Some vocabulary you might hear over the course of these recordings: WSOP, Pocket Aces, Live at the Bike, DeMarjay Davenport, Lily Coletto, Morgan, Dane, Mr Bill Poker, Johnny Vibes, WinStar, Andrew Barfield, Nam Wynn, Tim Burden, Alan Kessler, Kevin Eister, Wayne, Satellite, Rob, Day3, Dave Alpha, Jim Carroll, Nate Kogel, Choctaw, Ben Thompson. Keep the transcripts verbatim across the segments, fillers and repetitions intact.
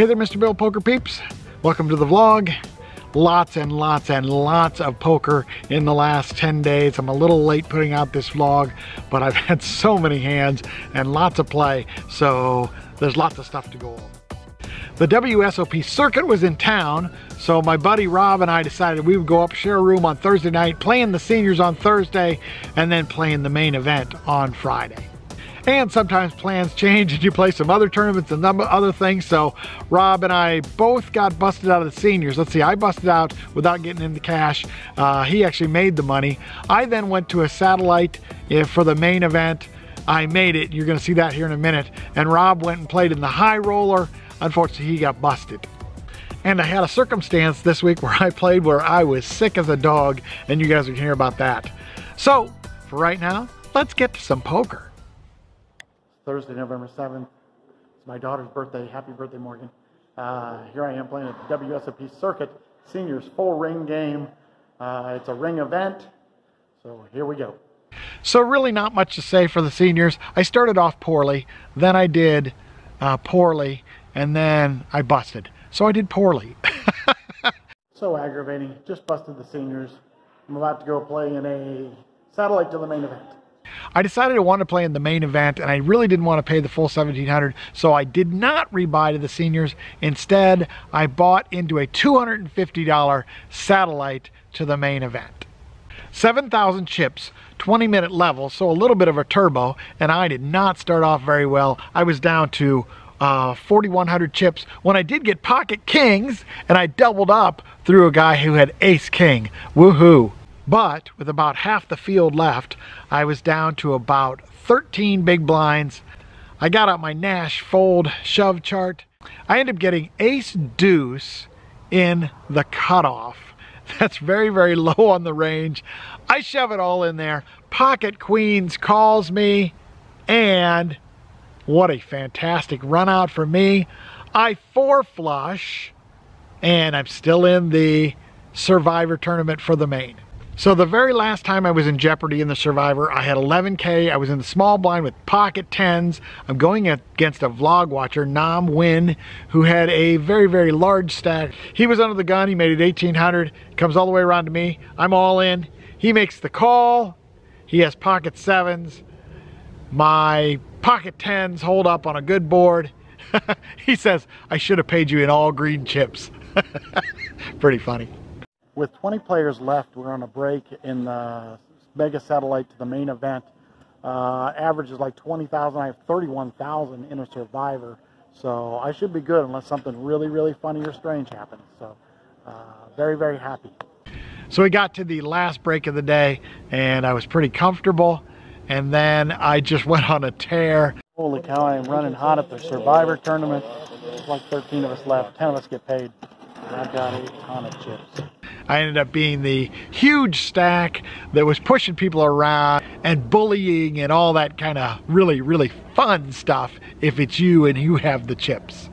Hey there, Mister Bill Poker peeps. Welcome to the vlog. Lots and lots and lots of poker in the last ten days. I'm a little late putting out this vlog, but I've had so many hands and lots of play, so there's lots of stuff to go over. The W S O P circuit was in town, so my buddy Rob and I decided we would go up, share a room on Thursday night, playing the seniors on Thursday, and then playing the main event on Friday. And sometimes plans change and you play some other tournaments and other things, so Rob and I both got busted out of the seniors. Let's see, I busted out without getting into cash. Uh, he actually made the money. I then went to a satellite for the main event. I made it. You're going to see that here in a minute. And Rob went and played in the high roller. Unfortunately, he got busted. And I had a circumstance this week where I played where I was sick as a dog, and you guys are gonna hear about that. So, for right now, let's get to some poker. Thursday, November seventh, it's my daughter's birthday. Happy birthday, Morgan. Uh, here I am playing at the W S O P Circuit Seniors Full Ring Game. Uh, it's a ring event, so here we go. So really not much to say for the seniors. I started off poorly, then I did uh, poorly, and then I busted. So I did poorly. So aggravating. Just busted the seniors. I'm about to go play in a satellite to the main event. I decided I wanted to play in the main event, and I really didn't want to pay the full seventeen hundred dollars, so I did not rebuy to the seniors. Instead, I bought into a two hundred fifty dollar satellite to the main event. seven thousand chips, twenty minute level, so a little bit of a turbo, and I did not start off very well. I was down to Uh, forty-one hundred chips when I did get pocket kings, and I doubled up through a guy who had ace king. Woohoo! But with about half the field left, I was down to about thirteen big blinds. I got out my Nash fold shove chart. I ended up getting ace deuce in the cutoff. That's very, very low on the range. I shove it all in there. Pocket queens calls me, and what a fantastic run out for me. I four flush, and I'm still in the Survivor tournament for the main. So the very last time I was in jeopardy in the Survivor, I had eleven K. I was in the small blind with pocket tens. I'm going against a vlog watcher, Nam Wynn, who had a very, very large stack. He was under the gun. He made it eighteen hundred. Comes all the way around to me. I'm all in. He makes the call. He has pocket sevens. My pocket tens hold up on a good board. He says, I should have paid you in all green chips. Pretty funny. With twenty players left, we're on a break in the mega satellite to the main event. Uh, average is like twenty thousand. I have thirty-one thousand in a survivor. So I should be good unless something really, really funny or strange happens. So uh, very, very happy. So we got to the last break of the day, and I was pretty comfortable. And then I just went on a tear. Holy cow, I am running hot at the Survivor tournament. There's like thirteen of us left, ten of us get paid. And I've got a ton of chips. I ended up being the huge stack that was pushing people around and bullying and all that kind of really, really fun stuff if it's you and you have the chips.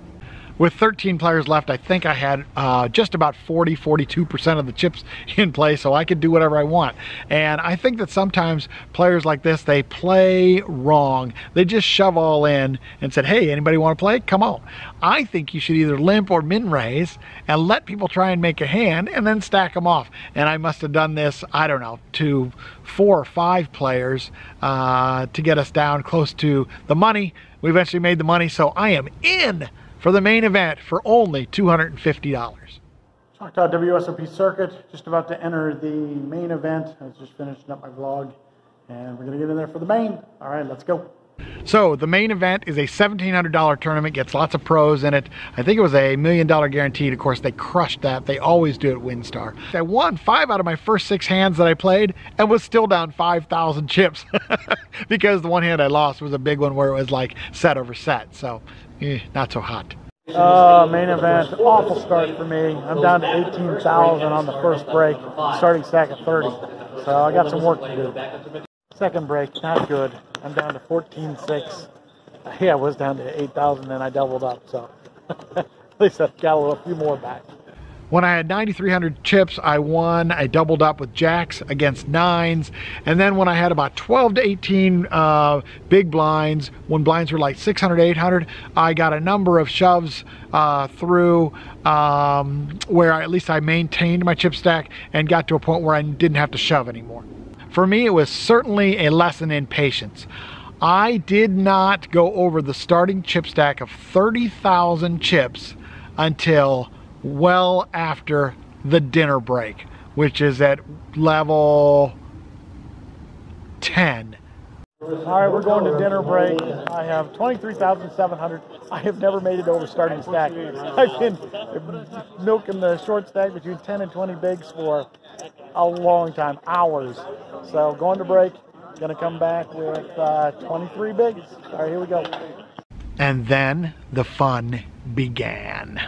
With thirteen players left, I think I had uh, just about forty, forty-two percent of the chips in play, so I could do whatever I want. And I think that sometimes players like this, they play wrong. They just shove all in and said, hey, anybody want to play? Come on. I think you should either limp or min raise and let people try and make a hand and then stack them off. And I must have done this, I don't know, to four or five players uh, to get us down close to the money. We eventually made the money, so I am in for the main event for only two hundred fifty dollars. Choctaw W S O P Circuit, just about to enter the main event. I was just finishing up my vlog, and we're gonna get in there for the main. All right, let's go. So the main event is a seventeen hundred dollar tournament, gets lots of pros in it. I think it was a million dollar guaranteed. Of course, they crushed that. They always do at WinStar. I won five out of my first six hands that I played and was still down five thousand chips because the one hand I lost was a big one where it was like set over set. So eh, not so hot. Uh, main event, awful start for me. I'm down to eighteen thousand on the first break, starting stack of thirty. So I got some work to do. Second break, not good. I'm down to fourteen six. Yeah, I was down to eight thousand and I doubled up, so at least I got a, little, a few more back. When I had ninety-three hundred chips, I won. I doubled up with jacks against nines. And then when I had about twelve to eighteen uh, big blinds, when blinds were like six hundred, eight hundred, I got a number of shoves uh, through um, where I, at least I maintained my chip stack and got to a point where I didn't have to shove anymore. For me, it was certainly a lesson in patience. I did not go over the starting chip stack of thirty thousand chips until well after the dinner break, which is at level ten. All right, we're going to dinner break. I have twenty-three thousand seven hundred. I have never made it over starting stack. I've been milking the short stack between ten and twenty bigs for a long time, hours. So going to break, gonna come back with uh, twenty-three bigs. All right, here we go. And then the fun began.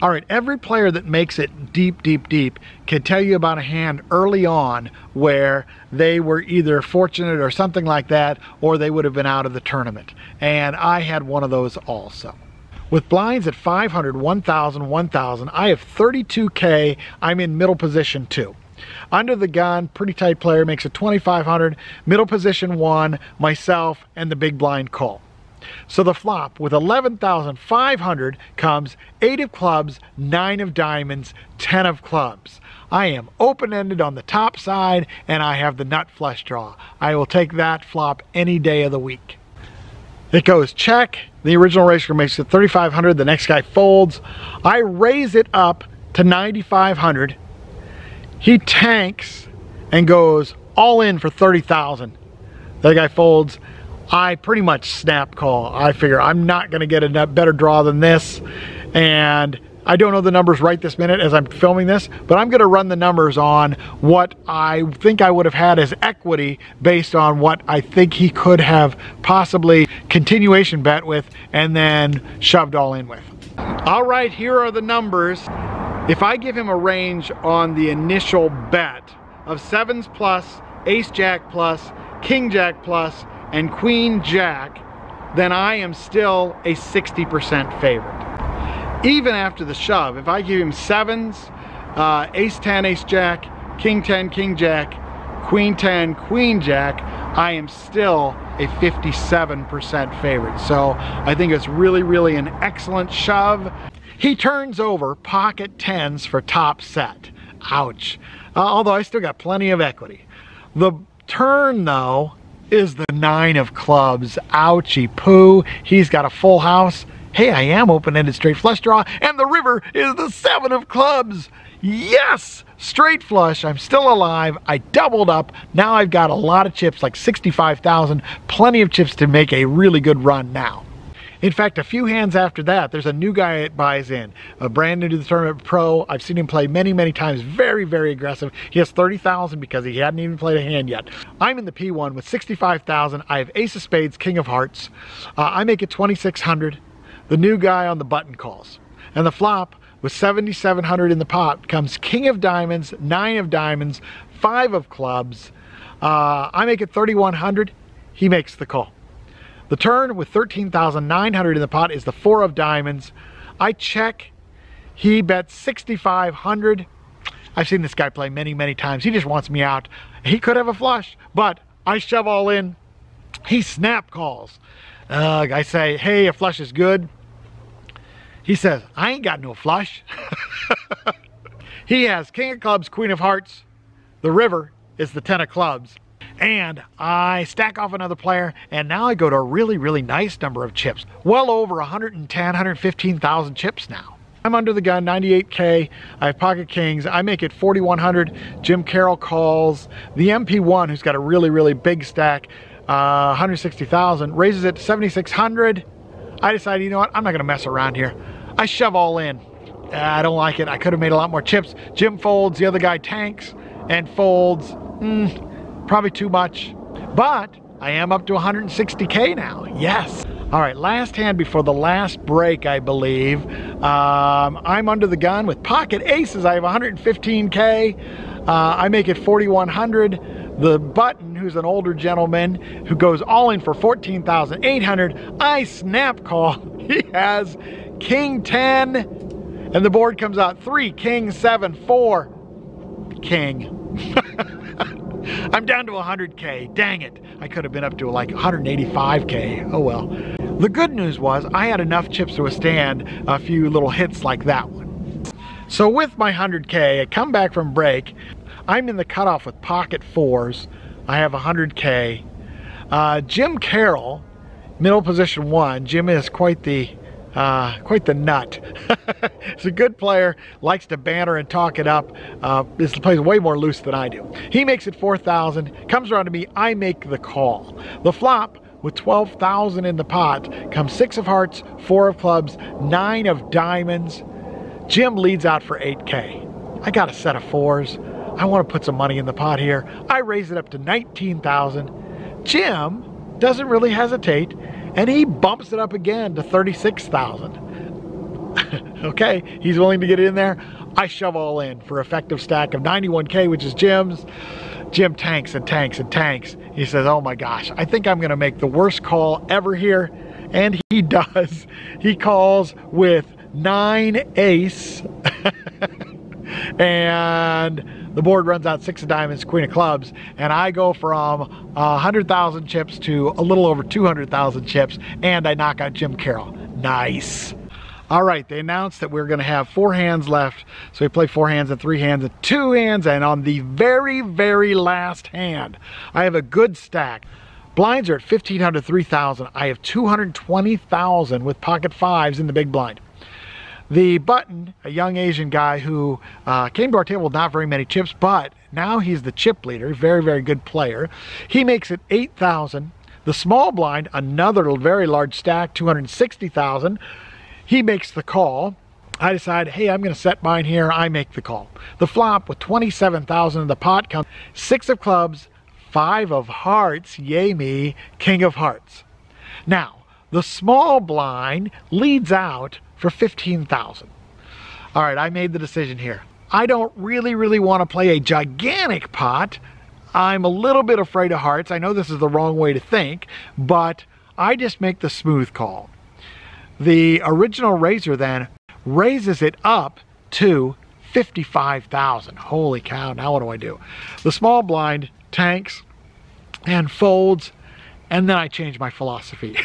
All right, every player that makes it deep, deep, deep can tell you about a hand early on where they were either fortunate or something like that, or they would have been out of the tournament. And I had one of those also. With blinds at five hundred, one thousand, one thousand, I have thirty-two K. I'm in middle position two. Under the gun, pretty tight player, makes it twenty-five hundred, middle position one, myself, and the big blind call. So the flop with eleven thousand five hundred comes eight of clubs, nine of diamonds, ten of clubs. I am open-ended on the top side and I have the nut flush draw. I will take that flop any day of the week. It goes check. The original racer makes it thirty-five hundred. The next guy folds. I raise it up to ninety-five hundred. He tanks and goes all in for thirty thousand. The guy folds. I pretty much snap call. I figure I'm not going to get a better draw than this. And I don't know the numbers right this minute as I'm filming this, but I'm going to run the numbers on what I think I would have had as equity based on what I think he could have possibly continuation bet with and then shoved all in with. All right, here are the numbers. If I give him a range on the initial bet of sevens plus, ace jack plus, king jack plus, and queen jack, then I am still a sixty percent favorite. Even after the shove, if I give him sevens, uh, ace ten, ace jack, king ten, king jack, queen ten, queen jack, I am still a fifty-seven percent favorite. So I think it's really, really an excellent shove. He turns over pocket tens for top set. Ouch. Uh, although I still got plenty of equity. The turn though, is the nine of clubs. Ouchie poo. He's got a full house. Hey, I am open-ended straight flush draw, and the river is the seven of clubs. Yes, straight flush. I'm still alive. I doubled up. Now I've got a lot of chips, like sixty-five thousand, plenty of chips to make a really good run now. In fact, a few hands after that, there's a new guy that buys in, a brand new to the tournament pro. I've seen him play many, many times, very, very aggressive. He has thirty thousand because he hadn't even played a hand yet. I'm in the P one with sixty-five thousand. I have ace of spades, king of hearts. Uh, I make it twenty-six hundred. The new guy on the button calls. And the flop with seventy-seven hundred in the pot comes king of diamonds, nine of diamonds, five of clubs. Uh, I make it thirty-one hundred. He makes the call. The turn with thirteen thousand nine hundred in the pot is the four of diamonds. I check, he bets sixty-five hundred. I've seen this guy play many, many times. He just wants me out. He could have a flush, but I shove all in. He snap calls. Uh, I say, hey, a flush is good. He says, I ain't got no flush. He has king of clubs, queen of hearts. The river is the ten of clubs. And I stack off another player, and now I go to a really, really nice number of chips. Well over one hundred ten, one hundred fifteen thousand chips now. I'm under the gun, ninety-eight K. I have pocket kings. I make it forty-one hundred. Jim Carroll calls. The M P one, who's got a really, really big stack, uh, one hundred sixty thousand, raises it to seventy-six hundred. I decide, you know what? I'm not going to mess around here. I shove all in. Uh, I don't like it. I could have made a lot more chips. Jim folds. The other guy tanks and folds. Mm. Probably too much, but I am up to one hundred sixty K now. Yes. All right, last hand before the last break, I believe. Um, I'm under the gun with pocket aces. I have one hundred fifteen K. Uh, I make it forty-one hundred. The button, who's an older gentleman who goes all in for fourteen thousand eight hundred, I snap call. He has king ten And the board comes out three, king, seven, four, king. I'm down to one hundred K, dang it. I could have been up to like one hundred eighty-five K, oh well. The good news was I had enough chips to withstand a few little hits like that one. So with my one hundred K, I come back from break, I'm in the cutoff with pocket fours, I have one hundred K. Uh, Jim Carroll, middle position one, Jim is quite the Uh, quite the nut. He's a good player, likes to banter and talk it up. Uh, this plays way more loose than I do. He makes it four thousand, comes around to me, I make the call. The flop, with twelve thousand in the pot, comes six of hearts, four of clubs, nine of diamonds. Jim leads out for eight K. I got a set of fours. I want to put some money in the pot here. I raise it up to nineteen thousand. Jim doesn't really hesitate, and he bumps it up again to thirty-six thousand. Okay, he's willing to get in there. I shove all in for effective stack of ninety-one K, which is Jim's. Jim tanks and tanks and tanks. He says, oh my gosh, I think I'm gonna make the worst call ever here. And he does. He calls with nine ace. And the board runs out six of diamonds, queen of clubs, and I go from one hundred thousand chips to a little over two hundred thousand chips, and I knock out Jim Carroll. Nice. All right, they announced that we we're gonna have four hands left, so we play four hands and three hands and two hands, and on the very, very last hand, I have a good stack. Blinds are at fifteen hundred, three thousand. I have two hundred twenty thousand with pocket fives in the big blind. The Button, a young Asian guy who uh, came to our table with not very many chips, but now he's the chip leader, very, very good player. He makes it eight thousand. The Small Blind, another very large stack, two hundred sixty thousand. He makes the call. I decide, hey, I'm gonna set mine here, I make the call. The flop with twenty-seven thousand in the pot comes six of clubs, five of hearts, yay me, king of hearts. Now, the Small Blind leads out for fifteen thousand. All right, I made the decision here. I don't really, really want to play a gigantic pot. I'm a little bit afraid of hearts. I know this is the wrong way to think, but I just make the smooth call. The original raiser then raises it up to fifty-five thousand. Holy cow, now what do I do? The Small Blind tanks and folds, and then I change my philosophy.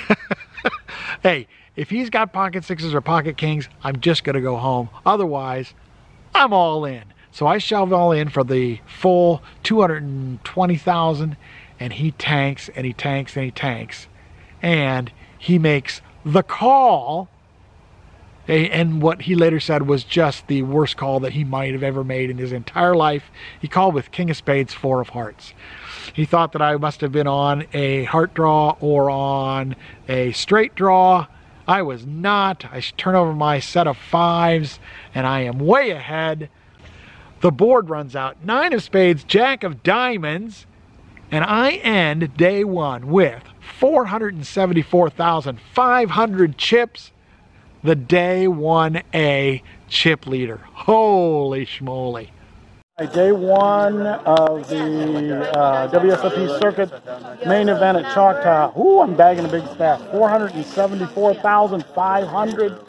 Hey, if he's got pocket sixes or pocket kings, I'm just gonna go home. Otherwise, I'm all in. So I shove all in for the full two hundred twenty thousand, and he tanks and he tanks and he tanks. And he makes the call, and what he later said was just the worst call that he might have ever made in his entire life. He called with king of spades, four of hearts. He thought that I must have been on a heart draw or on a straight draw. I was not. I should turn over my set of fives, and I am way ahead. The board runs out nine of spades, jack of diamonds, and I end day one with four hundred seventy-four thousand five hundred chips, the day one A chip leader. Holy schmoly. Day one of the uh, W S O P circuit main event at Choctaw. Ooh, I'm bagging a big stack. four hundred seventy-four thousand five hundred.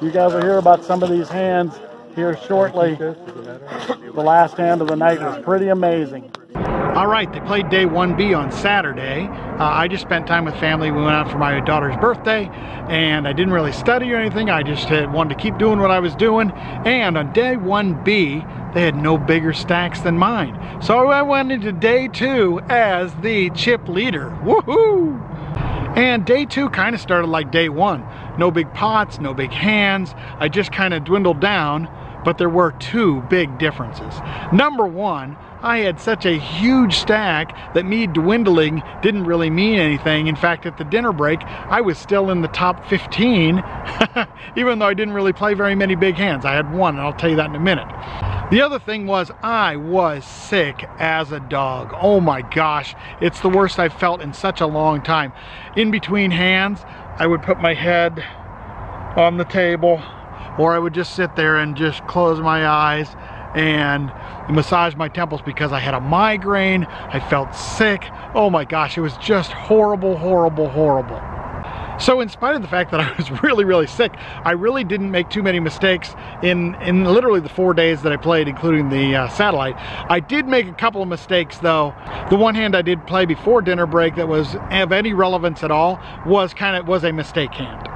You guys will hear about some of these hands here shortly. The last hand of the night was pretty amazing. All right, they played day one B on Saturday. Uh, I just spent time with family. We went out for my daughter's birthday, and I didn't really study or anything. I just had, wanted to keep doing what I was doing. And on day one B, they had no bigger stacks than mine. So I went into day two as the chip leader. Woohoo! And day two kind of started like day one. No big pots, no big hands. I just kind of dwindled down, but there were two big differences. Number one, I had such a huge stack that me dwindling didn't really mean anything. In fact, at the dinner break, I was still in the top fifteen, even though I didn't really play very many big hands. I had one, and I'll tell you that in a minute. The other thing was I was sick as a dog. Oh my gosh, it's the worst I've felt in such a long time. In between hands, I would put my head on the table, or I would just sit there and just close my eyes and massage my temples because I had a migraine. I felt sick. Oh my gosh, it was just horrible, horrible, horrible. So in spite of the fact that I was really, really sick, I really didn't make too many mistakes in, in literally the four days that I played, including the uh, satellite. I did make a couple of mistakes though. The one hand I did play before dinner break that was of any relevance at all was kind of, was a mistake hand.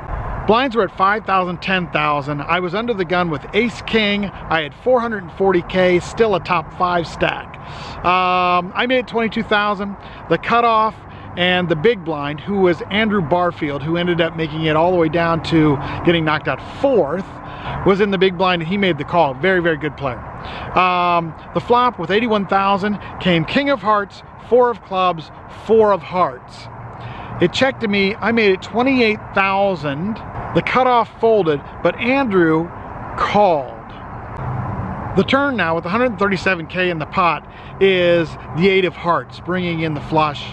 Blinds were at five thousand, ten thousand. I was under the gun with Ace King. I had four forty K, still a top five stack. Um, I made it twenty-two thousand. The cutoff and the big blind, who was Andrew Barfield, who ended up making it all the way down to getting knocked out fourth, was in the big blind and he made the call. Very, very good player. Um, the flop with eighty-one thousand came King of Hearts, Four of Clubs, Four of Hearts. It checked to me, I made it twenty-eight thousand. The cutoff folded, but Andrew called. The turn now with one thirty-seven K in the pot is the Eight of Hearts, bringing in the flush.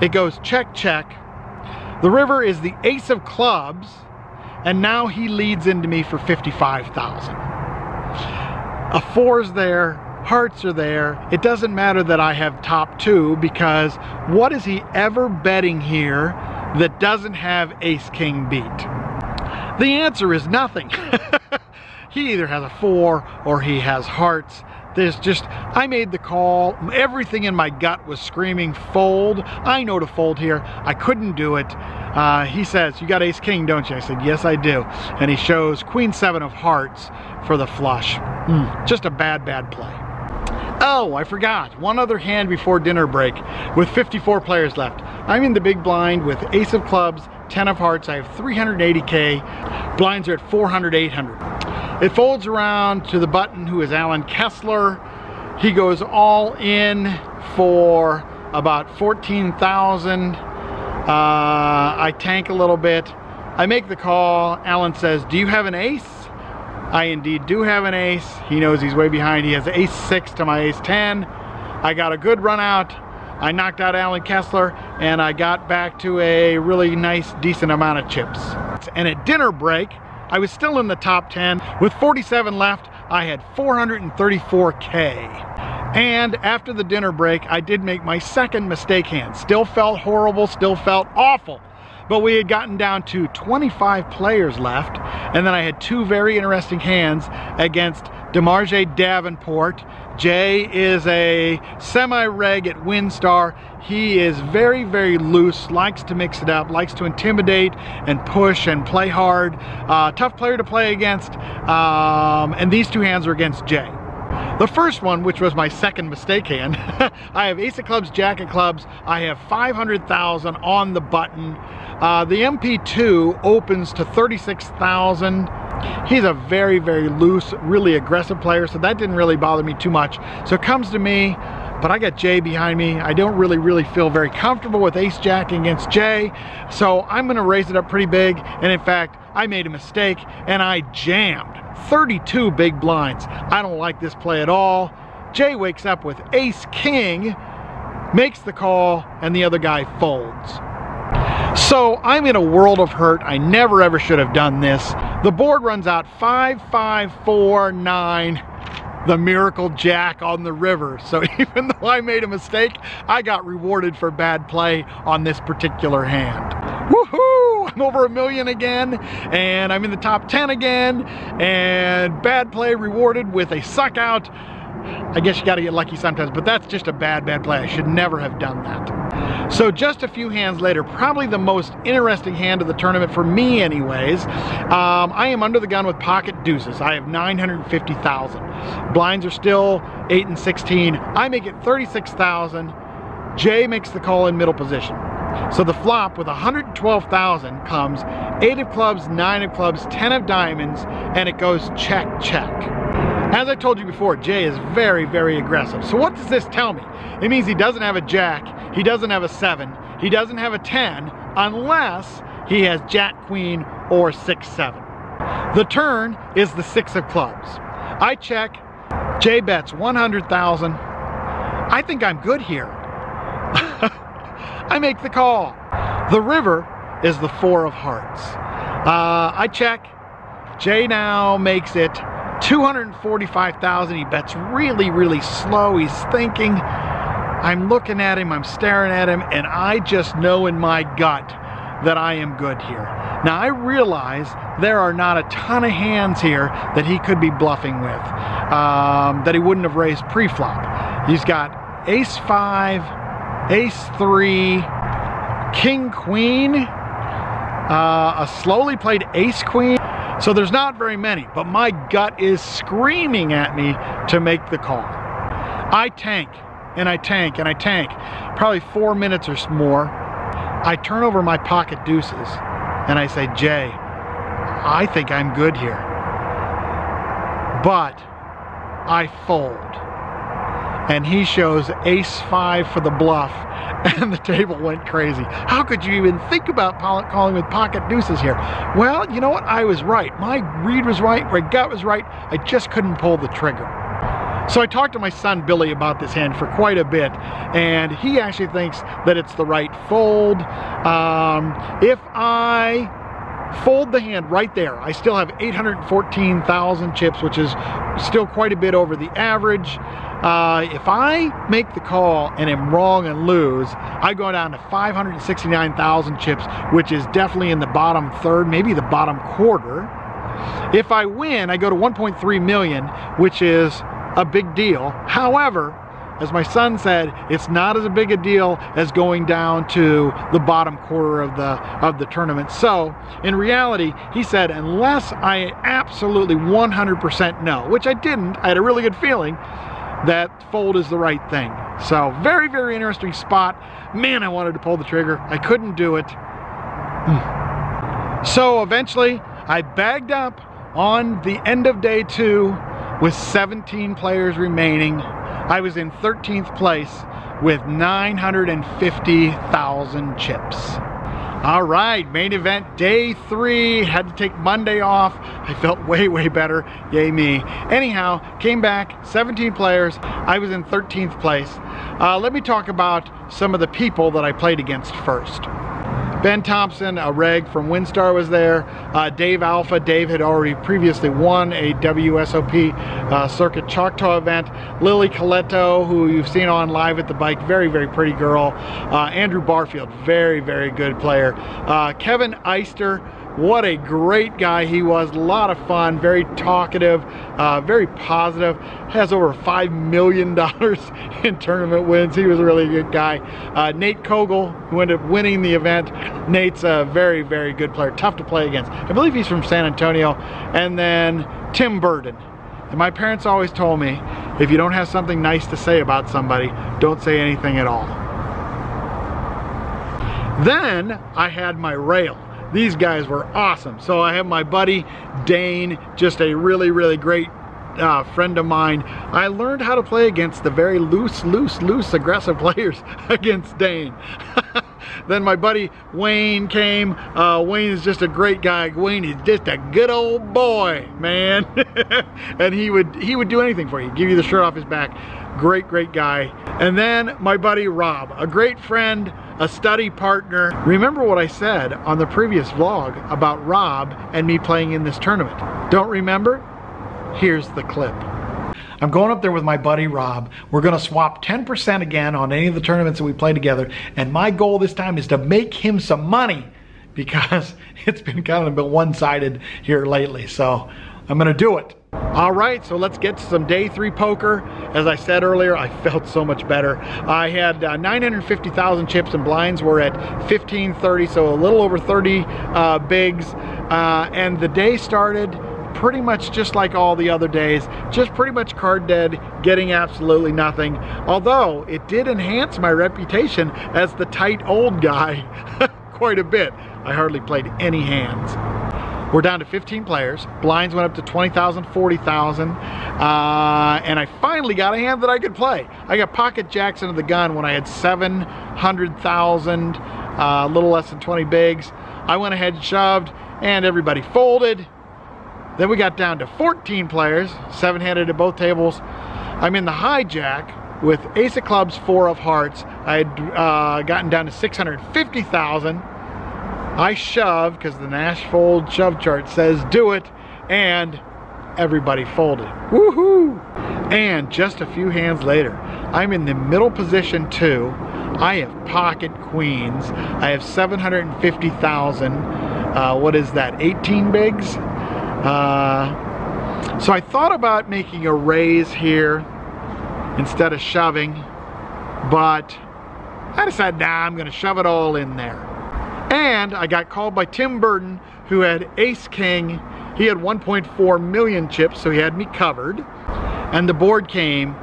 It goes check, check. The river is the Ace of Clubs, and now he leads into me for fifty-five thousand. A four's there, hearts are there. It doesn't matter that I have top two, because what is he ever betting here that doesn't have Ace King beat? The answer is nothing. He either has a four or he has hearts. There's just, I made the call. Everything in my gut was screaming fold. I know to fold here. I couldn't do it. Uh, he says, you got Ace King, don't you? I said, yes, I do. And he shows Queen Seven of Hearts for the flush. Mm, just a bad, bad play. Oh, I forgot. One other hand before dinner break with fifty-four players left. I'm in the big blind with Ace of Clubs, Ten of Hearts. I have three eighty K. Blinds are at four hundred, eight hundred. It folds around to the button, who is Alan Kessler. He goes all in for about fourteen thousand. Uh, I tank a little bit. I make the call. Alan says, do you have an ace? I indeed do have an ace. He knows he's way behind. He has ace six to my ace ten. I got a good run out. I knocked out Alan Kessler and I got back to a really nice, decent amount of chips. And at dinner break, I was still in the top ten. With forty-seven left, I had four thirty-four K. And after the dinner break, I did make my second mistake hand. Still felt horrible, still felt awful. But we had gotten down to twenty-five players left, and then I had two very interesting hands against DeMarjay Davenport. Jay is a semi-reg at WinStar. He is very, very loose, likes to mix it up, likes to intimidate and push and play hard. Uh, tough player to play against, um, and these two hands are against Jay. The first one, which was my second mistake hand, I have Ace of Clubs, Jack of Clubs. I have five hundred thousand on the button. Uh, the M P two opens to thirty-six thousand. He's a very, very loose, really aggressive player, so that didn't really bother me too much. So it comes to me, but I got Jay behind me. I don't really, really feel very comfortable with Ace Jack against Jay, so I'm gonna raise it up pretty big, and in fact, I made a mistake, and I jammed thirty-two big blinds. I don't like this play at all. Jay wakes up with Ace King, makes the call, and the other guy folds. So I'm in a world of hurt. I never ever should have done this. The board runs out five five four nine. The miracle Jack on the river. So even though I made a mistake, I got rewarded for bad play on this particular hand. Woohoo! I'm over a million again, and I'm in the top ten again, and bad play rewarded with a suck out. I guess you gotta get lucky sometimes, but that's just a bad, bad play. I should never have done that. So just a few hands later, probably the most interesting hand of the tournament for me anyways, um, I am under the gun with pocket deuces. I have nine hundred fifty thousand. Blinds are still eight and sixteen. I make it thirty-six thousand. Jay makes the call in middle position. So the flop with one hundred twelve thousand comes Eight of Clubs, Nine of Clubs, Ten of Diamonds, and it goes check, check. As I told you before, Jay is very, very aggressive. So what does this tell me? It means he doesn't have a jack, he doesn't have a seven, he doesn't have a ten, unless he has jack, queen, or six, seven. The turn is the six of clubs. I check, Jay bets one hundred thousand. I think I'm good here. I make the call. The river is the four of hearts. Uh, I check, Jay now makes it two hundred forty-five thousand. He bets really, really slow. He's thinking. I'm looking at him, I'm staring at him, and I just know in my gut that I am good here. Now I realize there are not a ton of hands here that he could be bluffing with, um, that he wouldn't have raised pre-flop. He's got ace five, ace three, king queen, uh, a slowly played ace queen. So there's not very many, but my gut is screaming at me to make the call. I tank and I tank and I tank, probably four minutes or more. I turn over my pocket deuces and I say, Jay, I think I'm good here, but I fold. And he shows ace five for the bluff and the table went crazy. How could you even think about calling with pocket deuces here? Well, you know what? I was right. My read was right, my gut was right. I just couldn't pull the trigger. So I talked to my son Billy about this hand for quite a bit, and he actually thinks that it's the right fold. Um, if I fold the hand right there, I still have eight hundred fourteen thousand chips, which is still quite a bit over the average. Uh, if I make the call and am wrong and lose, I go down to five hundred sixty-nine thousand chips, which is definitely in the bottom third, maybe the bottom quarter. If I win, I go to one point three million, which is a big deal. However, as my son said, it's not as big a deal as going down to the bottom quarter of the of the tournament. So in reality, he said, unless I absolutely one hundred percent know, which I didn't, I had a really good feeling that fold is the right thing. So very, very interesting spot. Man, I wanted to pull the trigger. I couldn't do it. So eventually I bagged up on the end of day two with seventeen players remaining. I was in thirteenth place with nine hundred fifty thousand chips. All right, main event day three. Had to take Monday off. I felt way, way better. Yay me. Anyhow, came back, seventeen players. I was in thirteenth place. Uh, let me talk about some of the people that I played against first. Ben Thompson, a reg from WinStar, was there. Uh, Dave Alpha. Dave had already previously won a W S O P uh, circuit Choctaw event. Lily Coletto, who you've seen on Live at the Bike, very, very pretty girl. Uh, Andrew Barfield, very, very good player. Uh, Kevin Eister, what a great guy he was. A lot of fun, very talkative, uh, very positive. Has over five million dollars in tournament wins. He was a really good guy. Uh, Nate Kogel, who ended up winning the event. Nate's a very, very good player. Tough to play against. I believe he's from San Antonio. And then Tim Burden. And my parents always told me, if you don't have something nice to say about somebody, don't say anything at all. Then I had my rail. These guys were awesome. So I have my buddy Dane, just a really, really great uh, friend of mine. I learned how to play against the very loose, loose, loose, aggressive players against Dane. Then my buddy Wayne came. Uh, Wayne is just a great guy. Wayne is just a good old boy, man. And he would he would do anything for you. Give you the shirt off his back. Great, great guy. And then my buddy Rob, a great friend, a study partner. Remember what I said on the previous vlog about Rob and me playing in this tournament? Don't remember? Here's the clip. I'm going up there with my buddy Rob. We're gonna swap ten percent again on any of the tournaments that we play together, and my goal this time is to make him some money because it's been kind of a bit one-sided here lately, so I'm gonna do it. All right, so let's get to some day three poker. As I said earlier, I felt so much better. I had uh, nine hundred fifty thousand chips and blinds were at fifteen thirty, so a little over thirty uh, bigs, uh, and the day started pretty much just like all the other days, just pretty much card dead, getting absolutely nothing. Although it did enhance my reputation as the tight old guy quite a bit. I hardly played any hands. We're down to fifteen players. Blinds went up to twenty thousand, forty thousand, uh, and I finally got a hand that I could play. I got pocket jacks into the gun when I had seven hundred thousand, uh, a little less than twenty bigs. I went ahead and shoved, and everybody folded. Then we got down to fourteen players, seven-handed at both tables. I'm in the hijack with ace of clubs, four of hearts. I had uh, gotten down to six hundred fifty thousand. I shove, because the Nash fold shove chart says do it, and everybody folded. Woohoo! And just a few hands later, I'm in the middle position two. I have pocket queens. I have seven hundred fifty thousand. Uh, what is that, eighteen bigs? Uh, so I thought about making a raise here instead of shoving, but I decided, nah, I'm gonna shove it all in there. And I got called by Tim Burden, who had Ace King. He had one point four million chips, so he had me covered. And the board came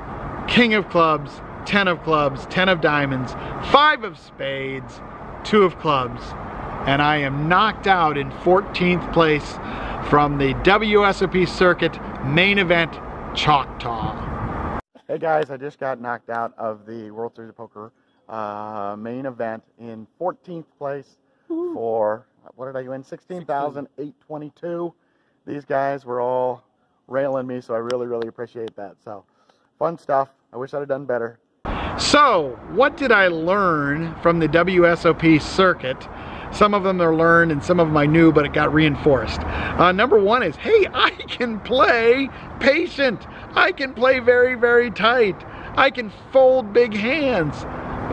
King of Clubs, ten of Clubs, ten of Diamonds, five of Spades, two of Clubs. And I am knocked out in fourteenth place from the W S O P circuit main event, Choctaw. Hey guys, I just got knocked out of the World Series of Poker uh, main event in fourteenth place. Ooh. For, what did I win? sixteen thousand eight hundred twenty-two. These guys were all railing me, so I really, really appreciate that. So, fun stuff. I wish I'd have done better. So, what did I learn from the W S O P circuit? Some of them are learned and some of them I knew, but it got reinforced. Uh, number one is, hey, I can play patient. I can play very, very tight. I can fold big hands.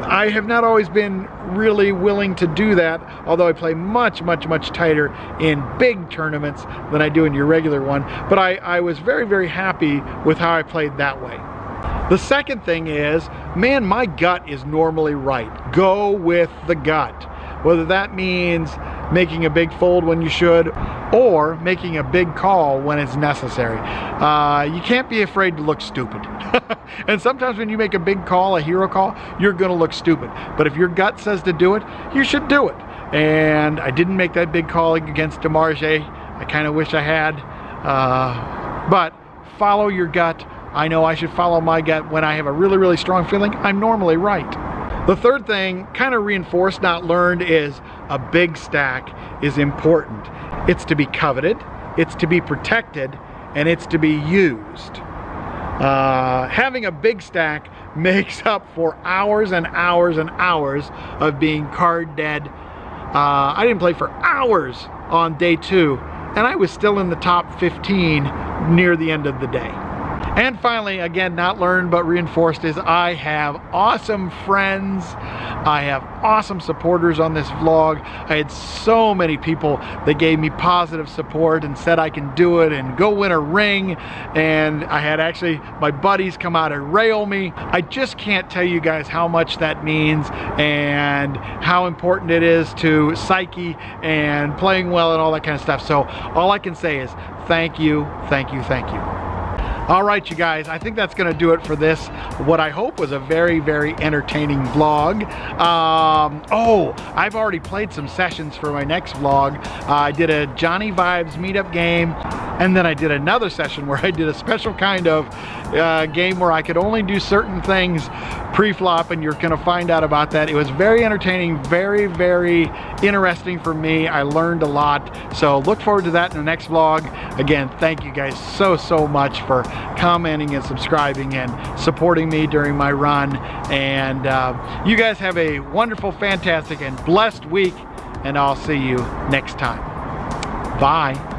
I have not always been really willing to do that, although I play much, much, much tighter in big tournaments than I do in your regular one. But I, I was very, very happy with how I played that way. The second thing is, man, my gut is normally right. Go with the gut. Whether that means making a big fold when you should, or making a big call when it's necessary. Uh, you can't be afraid to look stupid. And sometimes when you make a big call, a hero call, you're gonna look stupid. But if your gut says to do it, you should do it. And I didn't make that big call against DeMarjay. I kind of wish I had. Uh, but follow your gut. I know I should follow my gut when I have a really, really strong feeling. I'm normally right. The third thing, kind of reinforced, not learned, is a big stack is important. It's to be coveted, it's to be protected, and it's to be used. Uh, having a big stack makes up for hours and hours and hours of being card dead. Uh, I didn't play for hours on day two, and I was still in the top fifteen near the end of the day. And finally, again, not learned but reinforced, is I have awesome friends. I have awesome supporters on this vlog. I had so many people that gave me positive support and said I can do it and go win a ring. And I had actually my buddies come out and rail me. I just can't tell you guys how much that means and how important it is to psyche and playing well and all that kind of stuff. So all I can say is thank you, thank you, thank you. All right, you guys, I think that's gonna do it for this, what I hope was a very, very entertaining vlog. Um, oh, I've already played some sessions for my next vlog. Uh, I did a Johnny Vibes meetup game, and then I did another session where I did a special kind of uh, game where I could only do certain things pre-flop, and you're gonna find out about that. It was very entertaining, very, very interesting for me. I learned a lot, so look forward to that in the next vlog. Again, thank you guys so, so much for commenting and subscribing and supporting me during my run, and uh, you guys have a wonderful, fantastic, and blessed week, and I'll see you next time. Bye.